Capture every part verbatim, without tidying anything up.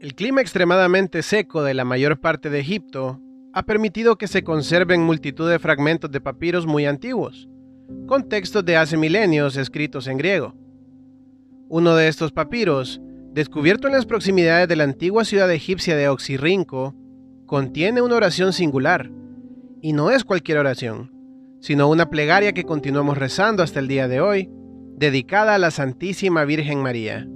El clima extremadamente seco de la mayor parte de Egipto ha permitido que se conserven multitud de fragmentos de papiros muy antiguos, con textos de hace milenios escritos en griego. Uno de estos papiros, descubierto en las proximidades de la antigua ciudad egipcia de Oxirrinco, contiene una oración singular, y no es cualquier oración, sino una plegaria que continuamos rezando hasta el día de hoy, dedicada a la Santísima Virgen María.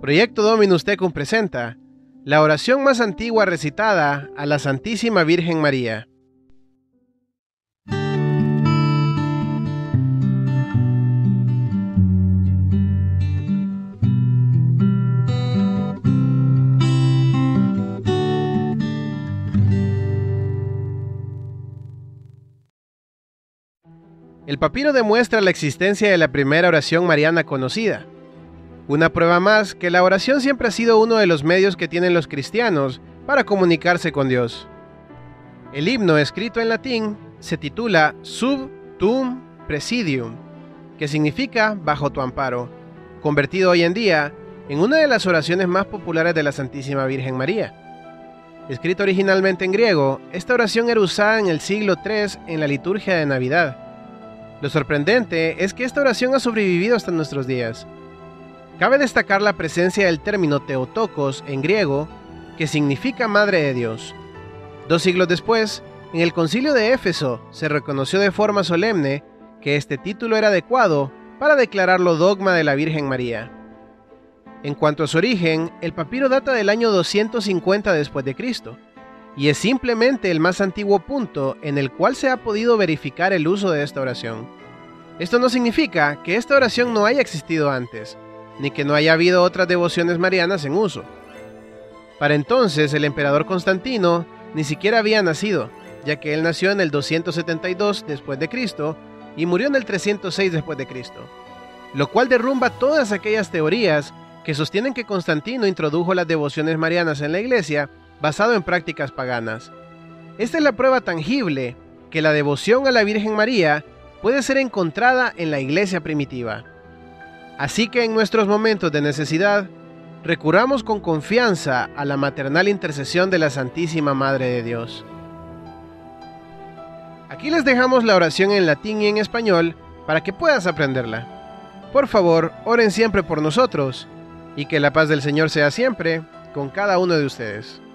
Proyecto Dominus Tecum presenta la oración más antigua recitada a la Santísima Virgen María. El papiro demuestra la existencia de la primera oración mariana conocida. Una prueba más que la oración siempre ha sido uno de los medios que tienen los cristianos para comunicarse con Dios. El himno, escrito en latín, se titula Sub Tuum Praesidium, que significa bajo tu amparo, convertido hoy en día en una de las oraciones más populares de la Santísima Virgen María. Escrita originalmente en griego, esta oración era usada en el siglo tercero en la liturgia de Navidad. Lo sorprendente es que esta oración ha sobrevivido hasta nuestros días. Cabe destacar la presencia del término Theotokos en griego, que significa Madre de Dios. Dos siglos después, en el Concilio de Éfeso, se reconoció de forma solemne que este título era adecuado para declararlo dogma de la Virgen María. En cuanto a su origen, el papiro data del año doscientos cincuenta después de Cristo, y es simplemente el más antiguo punto en el cual se ha podido verificar el uso de esta oración. Esto no significa que esta oración no haya existido antes, ni que no haya habido otras devociones marianas en uso. Para entonces, el emperador Constantino ni siquiera había nacido, ya que él nació en el doscientos setenta y dos después de Cristo y murió en el trescientos seis después de Cristo, lo cual derrumba todas aquellas teorías que sostienen que Constantino introdujo las devociones marianas en la iglesia basado en prácticas paganas. Esta es la prueba tangible que la devoción a la Virgen María puede ser encontrada en la iglesia primitiva. Así que en nuestros momentos de necesidad, recurramos con confianza a la maternal intercesión de la Santísima Madre de Dios. Aquí les dejamos la oración en latín y en español para que puedas aprenderla. Por favor, oren siempre por nosotros y que la paz del Señor sea siempre con cada uno de ustedes.